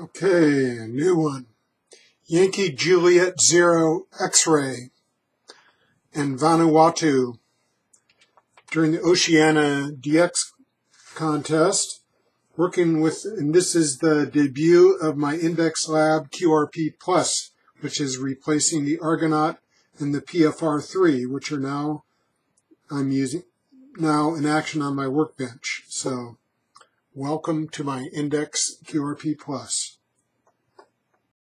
Okay, new one. Yankee Juliet Zero X-ray in Vanuatu during the Oceania DX contest. Working with, and this is the debut of my Index Lab QRP Plus, which is replacing the Argonaut and the PFR3, which are now I'm using now in action on my workbench. So welcome to my Index QRP Plus.